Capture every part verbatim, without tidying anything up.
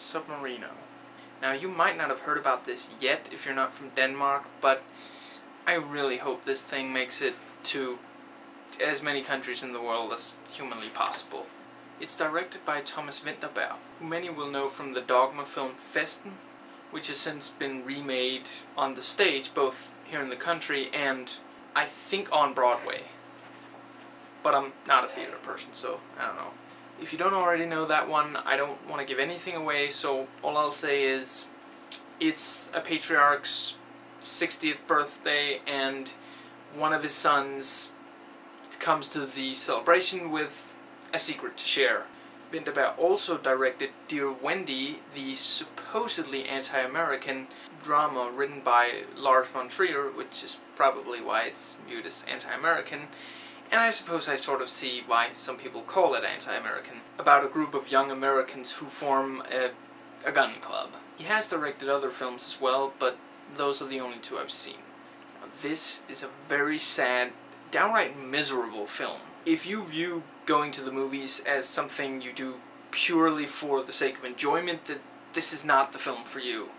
Submarino. Now, you might not have heard about this yet if you're not from Denmark, but I really hope this thing makes it to as many countries in the world as humanly possible. It's directed by Thomas Vinterberg, who many will know from the Dogma film Festen, which has since been remade on the stage, both here in the country and, I think, on Broadway. But I'm not a theater person, so I don't know. If you don't already know that one, I don't want to give anything away, so all I'll say is it's a patriarch's sixtieth birthday, and one of his sons comes to the celebration with a secret to share. Vinterberg also directed Dear Wendy, the supposedly anti-American drama written by Lars von Trier, which is probably why it's viewed as anti-American. And I suppose I sort of see why some people call it anti-American, about a group of young Americans who form a, a gun club. He has directed other films as well, but those are the only two I've seen. Now, this is a very sad, downright miserable film. If you view going to the movies as something you do purely for the sake of enjoyment, that this is not the film for you.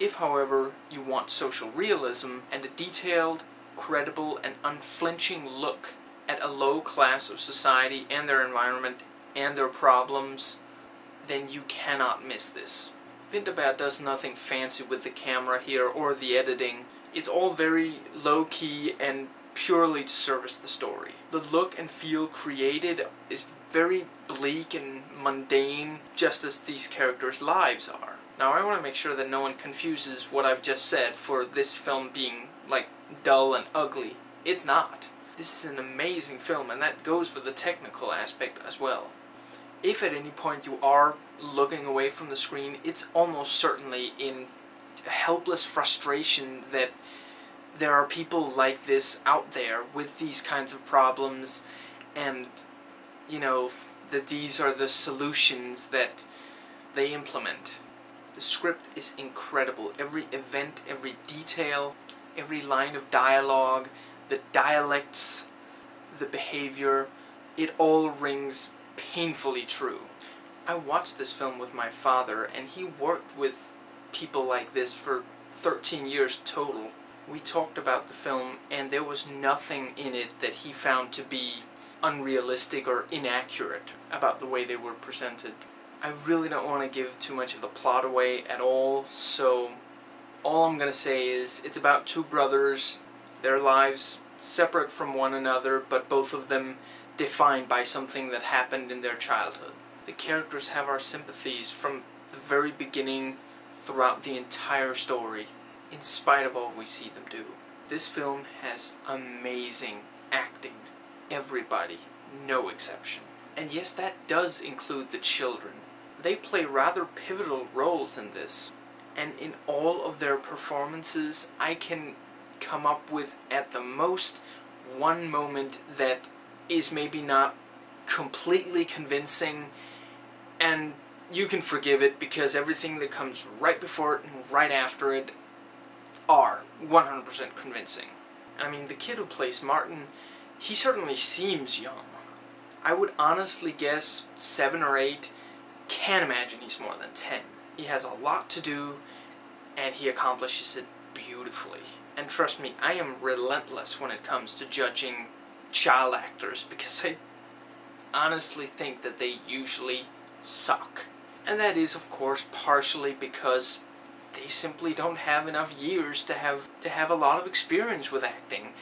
If, however, you want social realism and a detailed, credible, and unflinching look at a low class of society and their environment and their problems, then you cannot miss this. Vinterberg does nothing fancy with the camera here or the editing. It's all very low-key and purely to service the story. The look and feel created is very bleak and mundane, just as these characters' lives are. Now, I want to make sure that no one confuses what I've just said for this film being, like, dull and ugly. It's not. This is an amazing film, and that goes for the technical aspect as well. If at any point you are looking away from the screen, it's almost certainly in helpless frustration that there are people like this out there with these kinds of problems, and, you know, that these are the solutions that they implement. The script is incredible. Every event, every detail, every line of dialogue, the dialects, the behavior, it all rings painfully true. I watched this film with my father, and he worked with people like this for thirteen years total. We talked about the film, and there was nothing in it that he found to be unrealistic or inaccurate about the way they were presented. I really don't want to give too much of the plot away at all, so all I'm gonna say is it's about two brothers, their lives separate from one another, but both of them defined by something that happened in their childhood. The characters have our sympathies from the very beginning throughout the entire story, in spite of all we see them do. This film has amazing acting. Everybody, no exception. And yes, that does include the children. They play rather pivotal roles in this, and in all of their performances, I can come up with at the most one moment that is maybe not completely convincing, and you can forgive it because everything that comes right before it and right after it are one hundred percent convincing. I mean, the kid who plays Martin, he certainly seems young. I would honestly guess seven or eight. Can't imagine he's more than ten. He has a lot to do, and he accomplishes it beautifully. And trust me, I am relentless when it comes to judging child actors, because I honestly think that they usually suck. And that is, of course, partially because they simply don't have enough years to have to have a lot of experience with acting.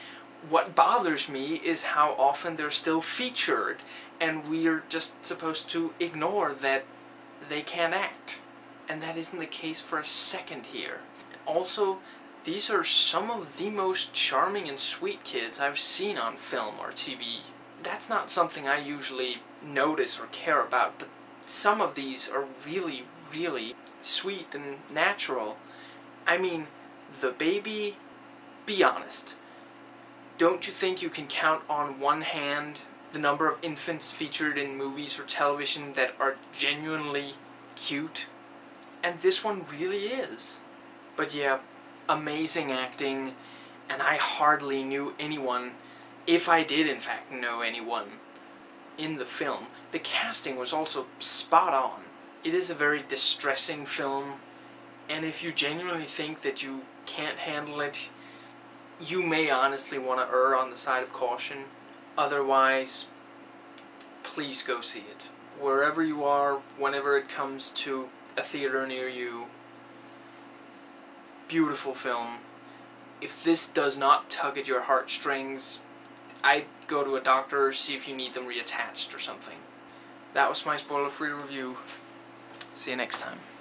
What bothers me is how often they're still featured, and we're just supposed to ignore that they can't act. And that isn't the case for a second here. Also, these are some of the most charming and sweet kids I've seen on film or T V. That's not something I usually notice or care about, but some of these are really, really sweet and natural. I mean, the baby, be honest. Don't you think you can count on one hand the number of infants featured in movies or television that are genuinely cute? And this one really is. But yeah, amazing acting, and I hardly knew anyone, if I did in fact know anyone, in the film. The casting was also spot on. It is a very distressing film, and if you genuinely think that you can't handle it, you may honestly want to err on the side of caution. Otherwise, please go see it. Wherever you are, whenever it comes to a theater near you, beautiful film. If this does not tug at your heartstrings, I'd go to a doctor or see if you need them reattached or something. That was my spoiler-free review. See you next time.